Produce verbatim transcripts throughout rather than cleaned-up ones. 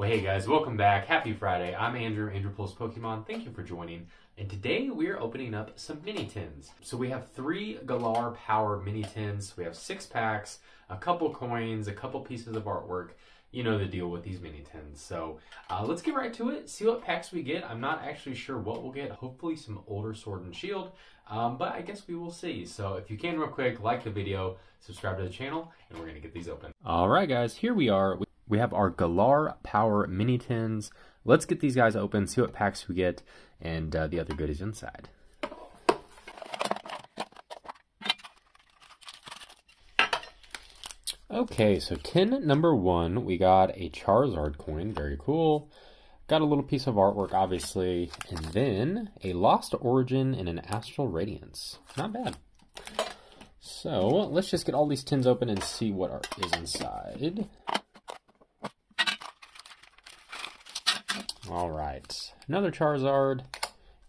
Well, hey guys, welcome back. Happy Friday. I'm Andrew, Andrew pulls Pokémon. Thank you for joining. And today we're opening up some mini tins. So we have three Galar Power mini tins. We have six packs, a couple coins, a couple pieces of artwork. You know the deal with these mini tins. So uh, let's get right to it, see what packs we get. I'm not actually sure what we'll get. Hopefully some older Sword and Shield, um, but I guess we will see. So if you can real quick, like the video, subscribe to the channel, and we're gonna get these open. All right guys, here we are. We have our Galar Power mini tins. Let's get these guys open, see what packs we get, and uh, the other goodies inside. Okay, so tin number one, we got a Charizard coin, very cool. Got a little piece of artwork, obviously, and then a Lost Origin and an Astral Radiance. Not bad. So let's just get all these tins open and see what are, is inside. All right, another Charizard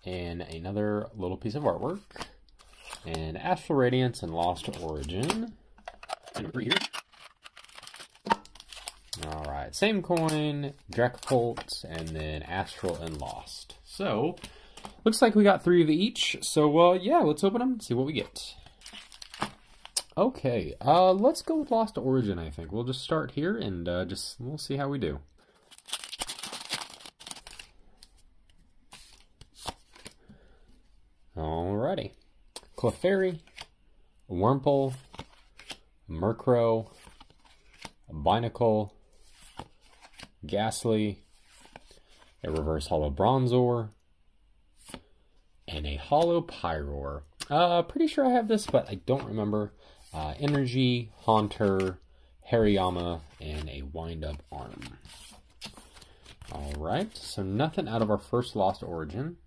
and another little piece of artwork and Astral Radiance and Lost Origin. And over here. All right, same coin, Dracovolt, and then Astral and Lost. So, looks like we got three of each. So, uh, yeah, let's open them and see what we get. Okay, uh, let's go with Lost Origin, I think. We'll just start here and uh, just we'll see how we do. Alrighty. Clefairy, Wurmple, Murkrow, Binacle, Gastly, a reverse holo Bronzor, and a holo Pyroar. Uh, pretty sure I have this, but I don't remember. Uh, energy, Haunter, Hariyama, and a wind-up arm. Alright, so nothing out of our first Lost Origin.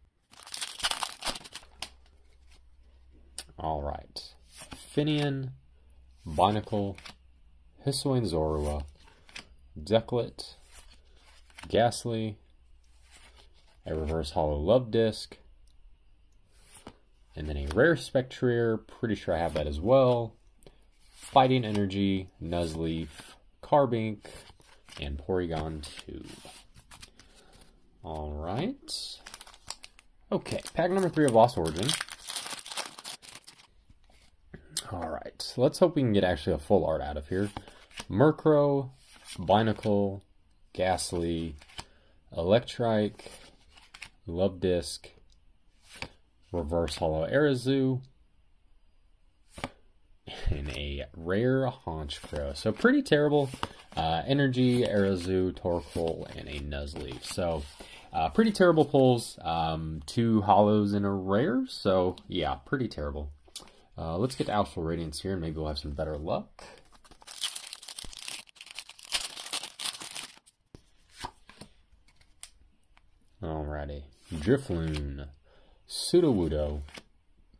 Alright, Finian, Binacle, Hisuian Zorua, Declet, Gastly, a reverse holo Love Disc, and then a rare Spectrier, pretty sure I have that as well, Fighting Energy, Nuzleaf, Carbink, and Porygon two. Alright, okay, pack number three of Lost Origin. Alright, so let's hope we can get actually a full art out of here. Murkrow, Binacle, Gastly, Electrike, Love Disc, reverse holo Arazu, and a rare Honchkrow. So pretty terrible. Uh, energy, Arazu, Torkoal, and a Nuzleaf. So uh, pretty terrible pulls. Um, two holos and a rare. So yeah, pretty terrible. Uh, let's get to Astral Radiance here, and maybe we'll have some better luck. Alrighty. Drifloon, Sudowoodo,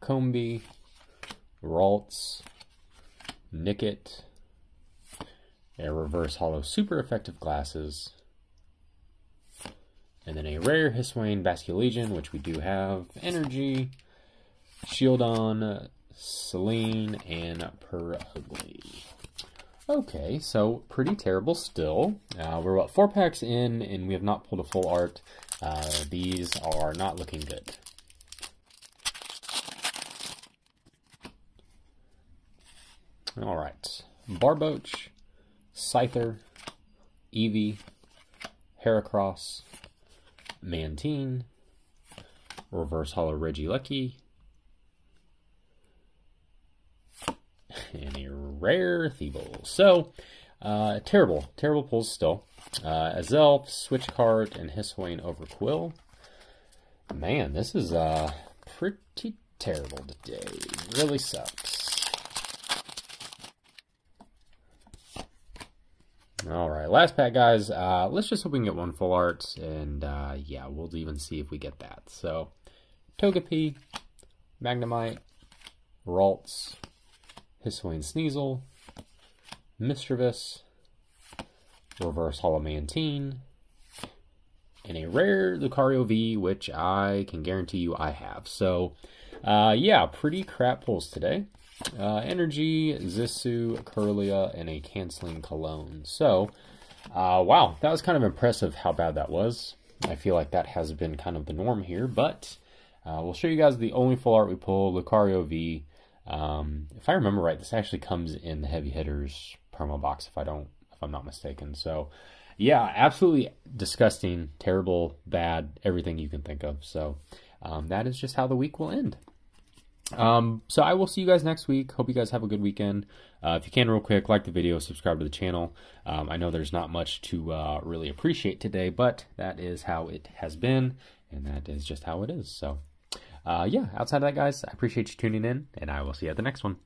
Combee, Ralts, Nickit, a reverse holo super effective glasses, and then a rare Hisuian Basculegion, which we do have, energy, shield on, Celine, and Perugly. Okay, so pretty terrible still. Uh, we're about four packs in, and we have not pulled a full art. Uh, these are not looking good. Alright. Barboach, Scyther, Eevee, Heracross, Mantine, reverse holo Regieleki, and a rare Thibault. So, uh, terrible, terrible pulls still. Uh, Azelf, Switchcart, and Hisuian over Quill. Man, this is uh, pretty terrible today. Really sucks. Alright, last pack, guys. Uh, let's just hope we can get one full art, and uh, yeah, we'll even see if we get that. So, Togepi, Magnemite, Ralts, Hisuian Sneasel, Mischievous, reverse holo Mantine, and a rare Lucario V, which I can guarantee you I have. So, uh, yeah, pretty crap pulls today. Uh, energy, Zissou, Kirlia, and a canceling Cologne. So, Uh, wow, that was kind of impressive how bad that was. I feel like that has been kind of the norm here, but uh, we'll show you guys the only full art we pull, Lucario V. Um, if I remember right, this actually comes in the heavy hitters promo box, if I don't, if I'm not mistaken. So yeah, absolutely disgusting, terrible, bad, everything you can think of. So um, that is just how the week will end. Um, so I will see you guys next week. Hope you guys have a good weekend. Uh, if you can, real quick, like the video, subscribe to the channel. Um, I know there's not much to uh, really appreciate today, but that is how it has been, and that is just how it is. So, uh, yeah, outside of that, guys, I appreciate you tuning in, and I will see you at the next one.